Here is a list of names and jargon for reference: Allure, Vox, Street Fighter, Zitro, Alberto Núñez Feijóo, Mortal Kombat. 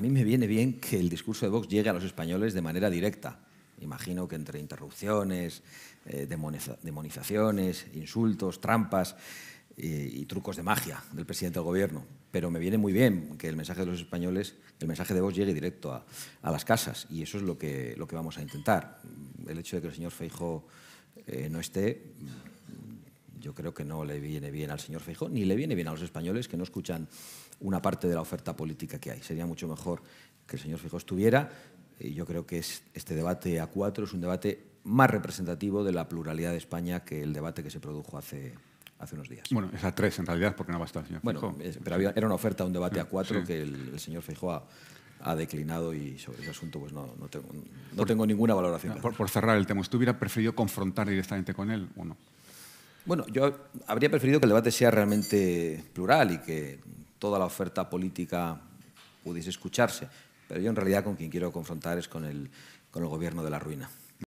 mí me viene bien que el discurso de Vox llegue a los españoles de manera directa. Imagino que entre interrupciones, demonizaciones, insultos, trampas y trucos de magia del presidente del gobierno. Pero me viene muy bien que el mensaje de los españoles, el mensaje de Vox llegue directo a las casas, y eso es lo que vamos a intentar. El hecho de que el señor Feijóo no esté, yo creo que no le viene bien al señor Feijóo, ni le viene bien a los españoles que no escuchan una parte de la oferta política que hay. Sería mucho mejor que el señor Feijóo estuviera. Y yo creo que este debate A4 es un debate más representativo de la pluralidad de España que el debate que se produjo hace unos días. Bueno, es A3 en realidad, porque no va a estar el señor Feijóo. Bueno, pero era una oferta, un debate A4 sí, que el señor Feijóo ha declinado, y sobre ese asunto pues no tengo ninguna valoración. Por cerrar el tema, ¿usted hubiera preferido confrontar directamente con él o no? Bueno, yo habría preferido que el debate sea realmente plural y que toda la oferta política pudiese escucharse. Pero yo en realidad con quien quiero confrontar es con el gobierno de la ruina.